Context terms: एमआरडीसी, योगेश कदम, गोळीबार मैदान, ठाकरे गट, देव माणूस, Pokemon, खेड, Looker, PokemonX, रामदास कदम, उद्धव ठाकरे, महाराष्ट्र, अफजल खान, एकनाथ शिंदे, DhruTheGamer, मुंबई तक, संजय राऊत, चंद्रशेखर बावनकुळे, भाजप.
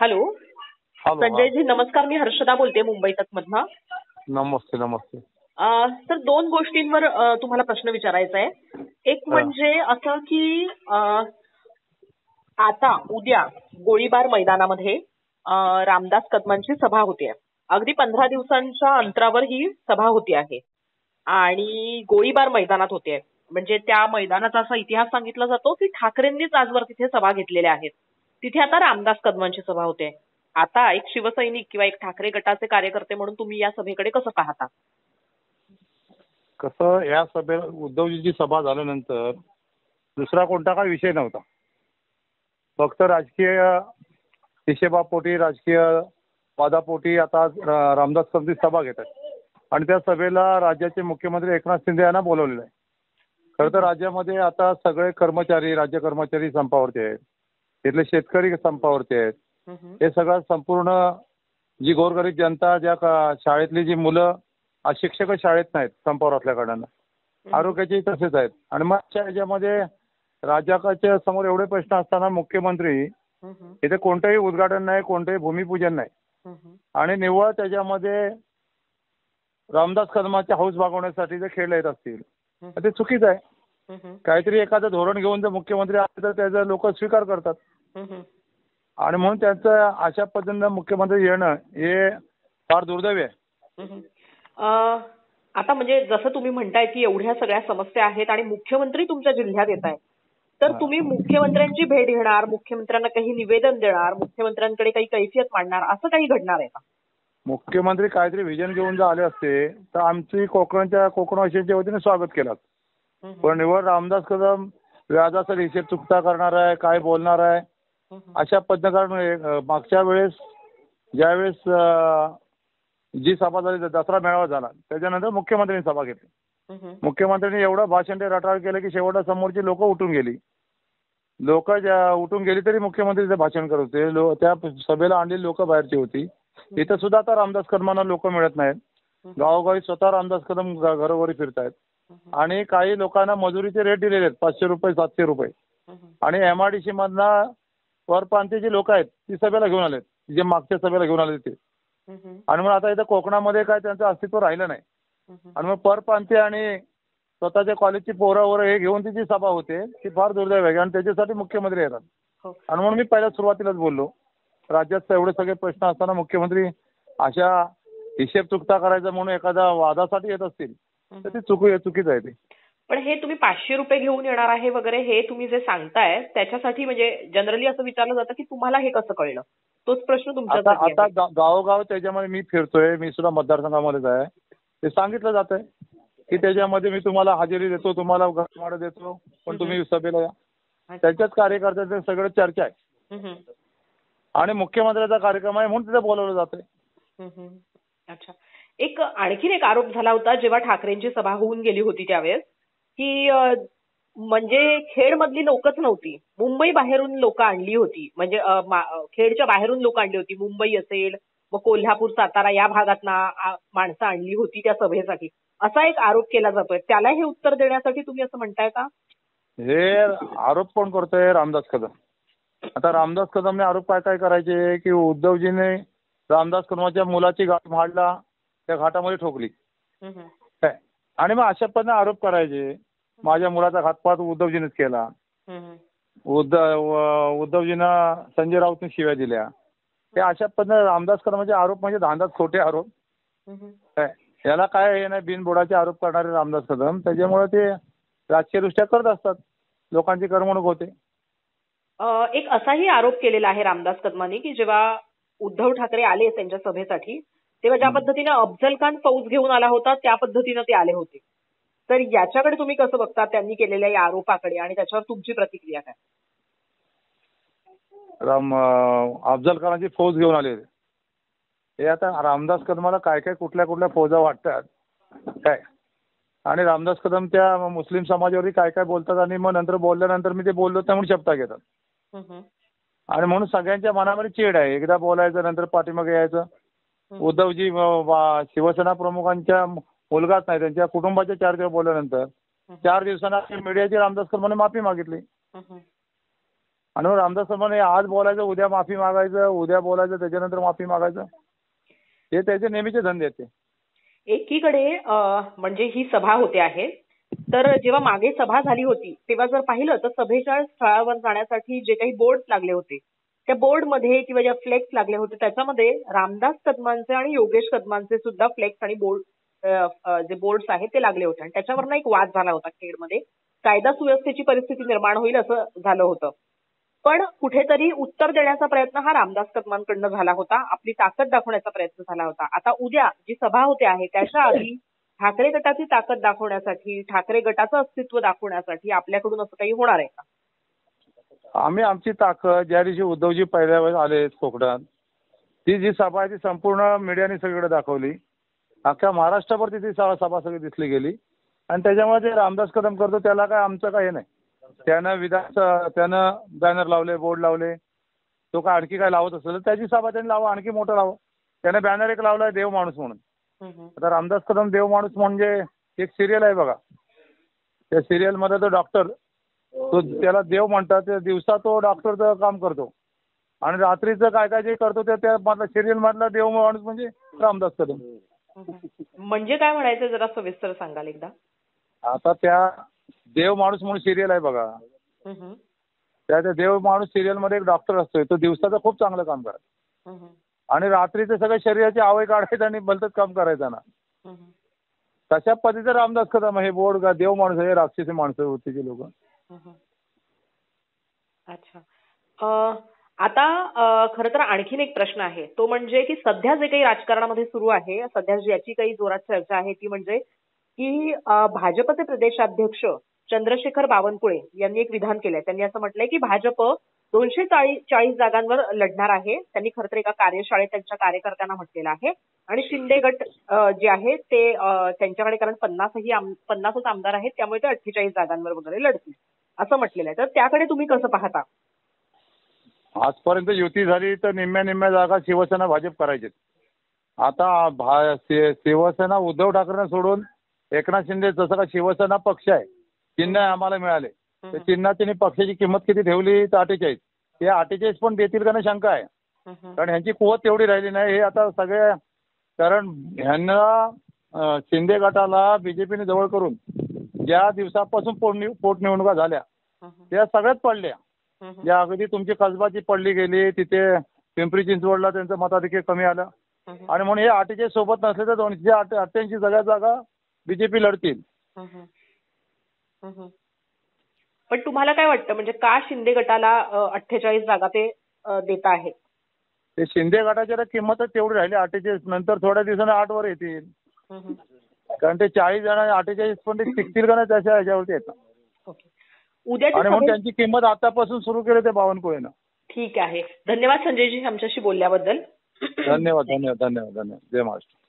Hello Sanjay ji नमस्कार, मी हर्षदा बोलते मुंबई तक मधनं. नमस्ते नमस्ते सर, दोन गोष्टींवर तुम्हाला प्रश्न विचारायचा आहे. एक म्हणजे असं की आता उद्या गोळीबार मैदानामध्ये रामदास कदमांची सभा होते आहे. अगदी 15 दिवसांच्या अंतरावर ही सभा होती आहे आणि गोळीबार मैदानात होते आहे. म्हणजे त्या मैदानाचा असा इतिहास सांगितला जातो की ठाकरेंनीच आजवर तिथे सभा घेतलेल्या आहेत. तिथे आता रामदास कदमांची सभा होते. आता एक शिवसैनिक किंवा एक ठाकरे गटाचे कार्यकर्ते म्हणून तुम्ही या सभेकडे कसं पाहता? कसं, या सभेला उद्धवजीची सभा झाल्यानंतर दुसरा कोणता काय विषय नव्हता, फक्त राजकीय हिशेबापोटी राजकीय वादापोटी आता रामदास कदम सभा घेतात आणि त्या सभेला राज्याचे मुख्यमंत्री एकनाथ शिंदे यांना बोलवलेलं आहे. खरं तर राज्यामध्ये आता सगळे कर्मचारी, राज्य कर्मचारी संपावरती आहेत, तिथले शेतकरी संपावरती आहेत. हे सगळं संपूर्ण जी गोरगरीब जनता, ज्या शाळेतली जी मुलं शिक्षक शाळेत नाहीत संपावर असल्या कारणानं, आरोग्याचे तसेच आहेत. आणि मग याच्यामध्ये राज्याच्या समोर एवढे प्रश्न असताना मुख्यमंत्री इथे कोणतंही उद्घाटन नाही, कोणतंही भूमिपूजन नाही आणि निव्वळ त्याच्यामध्ये रामदास कदमाच्या हौस भागवण्यासाठी जे खेळ येत असतील ते चुकीचं आहे. काहीतरी एखादं धोरण घेऊन जर मुख्यमंत्री आले तर त्याचा लोक स्वीकार करतात आणि म्हणून त्यांचं अशा पद्धतीनं मुख्यमंत्री येणं हे फार दुर्दैवी आहे. आता म्हणजे जसं तुम्ही म्हणताय की एवढ्या सगळ्या समस्या आहेत आणि मुख्यमंत्री तुमच्या जिल्ह्यात येत आहे, तर तुम्ही मुख्यमंत्र्यांची भेट घेणार, मुख्यमंत्र्यांना काही निवेदन देणार, मुख्यमंत्र्यांकडे काही कैफियत मांडणार, असं काही घडणार आहे का? मुख्यमंत्री काहीतरी व्हिजन घेऊन जर आले असते तर आमची कोकणवासियांच्या वतीने स्वागत केलं. पण निवड रामदास कदम व्याजाचा हिशेब चुकता करणार आहे, काय बोलणार आहे अशा पद्धतीने. मागच्या वेळेस ज्यावेळेस जी सभा झाली, दसरा मेळावा झाला, त्याच्यानंतर मुख्यमंत्र्यांनी सभा घेतली. मुख्यमंत्र्यांनी एवढं भाषण ते रटाळ केलं की शेवटला समोरची लोक उठून गेली. लोक उठून गेली तरी मुख्यमंत्री भाषण करत होते. त्या सभेला आणलेली लोक बाहेरची होती. इथं सुद्धा आता रामदास कदमांना लोक मिळत नाहीत. गावोगावी स्वतः रामदास कदम घरोघरी फिरतायत आणि काही लोकांना मजुरीचे रेट दिलेले आहेत, 500 रुपये 700 रुपये. आणि एमआरडीसी मधनं परप्रांती जी लोक आहेत ती सभेला घेऊन आलेत, जे मागच्या सभेला घेऊन आले ते. आणि मग आता इथं कोकणामध्ये काय त्यांचं अस्तित्व राहिलं नाही. आणि मग परप्रांती आणि स्वतःच्या कॉलेजची पोरावर हे घेऊन ती जी सभा होते ती फार दुर्दैव आहे आणि त्याच्यासाठी मुख्यमंत्री येतात. आणि म्हणून मी पहिल्या सुरुवातीलाच बोललो, राज्यात एवढे सगळे प्रश्न असताना मुख्यमंत्री अशा हिशेब चुकता करायचा म्हणून एखाद्या वादासाठी येत असतील तर ते चुकीच आहे ते. पण हे तुम्ही 500 रुपये घेऊन येणार आहे वगैरे हे तुम्ही जे सांगताय त्याच्यासाठी म्हणजे जनरली असं विचारलं जातं की तुम्हाला हे कसं कळलं, तोच प्रश्न तुमचा. आता गावोगाव त्याच्यामध्ये मी फिरतोय, मी सुद्धा मतदारसंघामध्येच आहे, ते सांगितलं जात आहे की त्याच्यामध्ये मी तुम्हाला हजेरी देतो, तुम्हाला घरभाडं देतो, पण तुम्ही सभेला या. त्याच्याच कार्यकर्त्यांचं सगळं चर्चा आहे आणि मुख्यमंत्र्याचा कार्यक्रम आहे म्हणून तिथे बोलवलं जातंय. अच्छा, एक आणखीन एक आरोप झाला होता जेव्हा ठाकरेंची सभा होऊन गेली होती त्यावेळेस की म्हणजे खेड मधली लोकच नव्हती, मुंबई बाहेरून लोक आणली होती. म्हणजे खेडच्या बाहेरून लोक आणली होती, मुंबई असेल मग कोल्हापूर सातारा या भागातना माणसं आणली होती त्या सभेसाठी, असा एक आरोप केला जातोय. त्याला हे उत्तर देण्यासाठी तुम्ही असं म्हणताय का? हे आरोप कोण करतोय? रामदास कदम. आता रामदास कदमने आरोप काय काय करायचे की उद्धवजीने रामदास कदमाच्या मुलाची गाठ मांडला, त्या घाटामध्ये ठोकली काय, आणि मग अशा पद्धतीने आरोप करायचे माझ्या मुलाचा घातपात उद्धवजीनेच केला, उद्धवजीनं संजय राऊतने शिव्या दिल्या, ते अशा पद्धतीने रामदास कदमाचे आरोप म्हणजे धांदात खोटे आरोप काय. याला काय हे नाही, बिनबुडाचे आरोप करणारे रामदास कदम, त्याच्यामुळे ते राजकीयदृष्ट्या करत असतात, लोकांची करमणूक होते. एक असाही आरोप केलेला आहे रामदास कदमांनी की जेव्हा उद्धव ठाकरे आले त्यांच्या सभेसाठी तेव्हा ज्या पद्धतीनं अफजल खान फौज घेऊन आला होता त्या पद्धतीनं ते आले होते. तर याच्याकडे तुम्ही कसं बघता, त्यांनी केलेल्या या आरोपाकडे आणि त्याच्यावर तुमची प्रतिक्रिया काय? अफजल खानाची फौज घेऊन आले हे आता रामदास कदमाला काय काय कुठल्या कुठल्या फौजा वाटतात काय, आणि रामदास कदम त्या मुस्लिम समाजावरती काय काय बोलतात आणि मग नंतर बोलल्यानंतर मी ते बोललो त्या म्हणून शपथा घेतात आणि म्हणून सगळ्यांच्या मनामध्ये चेड आहे. एकदा बोलायचं नंतर पाठीमागे यायचं. उद्धवजी शिवसेना प्रमुखांच्या मुलगाच नाही, त्यांच्या कुटुंबाच्या 4 दिवस बोलल्यानंतर 4 दिवसांना मीडियाची रामदास कदमाने माफी मागितली. आणि रामदास कदम आज बोलायचं उद्या माफी मागायचं, उद्या बोलायचं त्याच्यानंतर माफी मागायचं, हे त्याचे नेहमीचे धंदे आहेत. एकीकडे म्हणजे ही सभा होते आहे, तर जेव्हा मागे सभा झाली होती तेव्हा जर पाहिलं तर सभेच्या स्थळावर जाण्यासाठी जे काही बोर्ड लागले होते त्या बोर्डमध्ये किंवा ज्या फ्लेक्स लागले होते त्याच्यामध्ये रामदास कदमांचे आणि योगेश कदमांचे सुद्धा फ्लेक्स आणि बोर्ड जे बोर्ड आहेत ते लागले होते आणि त्याच्यावरनं एक वाद झाला होता. खेडमध्ये कायदा सुव्यवस्थेची परिस्थिती निर्माण होईल असं झालं होतं, पण कुठेतरी उत्तर देण्याचा प्रयत्न हा रामदास कदमांकडनं झाला होता, आपली ताकद दाखवण्याचा प्रयत्न झाला होता. आता उद्या जी सभा होते आहे त्याच्या आधी ठाकरे गटाची ताकद दाखवण्यासाठी, ठाकरे गटाचं अस्तित्व दाखवण्यासाठी आपल्याकडून असं काही होणार आहे का? आम्ही आमची ताकद ज्या दिवशी उद्धवजी पहिल्या वेळेस आले कोकणात, ती जी सभा आहे ती संपूर्ण मीडियाने सगळीकडे दाखवली, अख्ख्या महाराष्ट्रभर ती सभा सगळी दिसली गेली आणि त्याच्यामुळे जे रामदास कदम करतो त्याला काय आमचं काही नाही. त्यानं त्यानं बॅनर लावले, बोर्ड लावले, तो काय आणखी काय लावत असेल त्याची सभा त्यांनी लावा, आणखी मोठं लावा. त्यानं बॅनर एक लावलाय देव माणूस म्हणून. आता रामदास कदम देव माणूस म्हणजे एक सिरियल आहे बघा, त्या सिरियल मध्ये तो डॉक्टर, तो त्याला देव म्हणतात, दिवसा तो डॉक्टरचं काम करतो आणि रात्रीचं काय काय जे करतो ते त्या सिरियल मधला देव माणूस म्हणजे रामदास कदम. म्हणजे काय म्हणायचं जरा सविस्तर सांगाल एकदा. आता त्या देव माणूस म्हणून सिरियल आहे बघा, त्या देव माणूस सिरियल मध्ये एक डॉक्टर असतोय, तो दिवसाचं खूप चांगलं काम करतो आणि रात्रीचे सगळे शरीराचे आवय काढायचं आणि भलतच काम करायचं ना, तशा पद्धतीचं रामदास कदम हे बोर्ड का देव माणूस आहे, राक्षसी माणसं होती ती लोक. अच्छा, आता खर तर आणखीन एक प्रश्न आहे, तो म्हणजे की सध्या जे काही राजकारणामध्ये सुरू आहे, सध्या ज्याची काही जोरात चर्चा आहे ती म्हणजे की भाजपचे प्रदेशाध्यक्ष चंद्रशेखर बावनकुळे यांनी एक विधान केलंय. त्यांनी असं म्हटलंय की भाजप 240 जागांवर लढणार आहे. त्यांनी खरं तर एका कार्यशाळेत त्यांच्या कार्यकर्त्यांना म्हटलेलं आहे आणि शिंदे गट जे आहे ते त्यांच्याकडे कारण 50च आमदार आहेत त्यामुळे ते 48 जागांवर वगैरे लढतील असं म्हटलेलं आहे. तर त्याकडे तुम्ही कसं पाहता? आजपर्यंत युती झाली तर निम्म्या जागा शिवसेना भाजप करायचे. आता शिवसेना उद्धव ठाकरेंना सोडून एकनाथ शिंदे, जसं का शिवसेना पक्ष आहे, चिन्ह आम्हाला मिळाले, तर चिन्हाची पक्षाची किंमत किती ठेवली तर 48. हे 48 पण देतील का नाही शंका आहे, कारण ह्यांची कुवत तेवढी राहिली नाही. हे आता सगळे कारण ह्यांना शिंदे गटाला बीजेपीने जवळ करून ज्या दिवसापासून पोटनिवडणुका झाल्या त्या सगळ्यात पडल्या. ज्या अगदी तुमची कसबाची पडली गेली, तिथे पिंपरी चिंचवडला त्यांचं मताधिक्य कमी आलं आणि म्हणून हे 48 सोबत नसले तर 288 सगळ्या जागा बीजेपी लढतील. पण तुम्हाला काय वाटतं, म्हणजे का शिंदे गटाला 48 जागा ते देत आहेत? ते शिंदे गटाच्या किंमतच तेवढी राहिली 48, नंतर थोड्या दिवसांनी 8 वर येतील, कारण ते 40 जण 48 पण ते टिकतील का नाही त्याच्या ह्याच्यावरती येतात आणि म्हणून त्यांची किंमत आतापासून सुरू केली ते बावनकुळेनं. ठीक आहे, धन्यवाद संजयजी आमच्याशी बोलल्याबद्दल. धन्यवाद. जय महाराष्ट्र.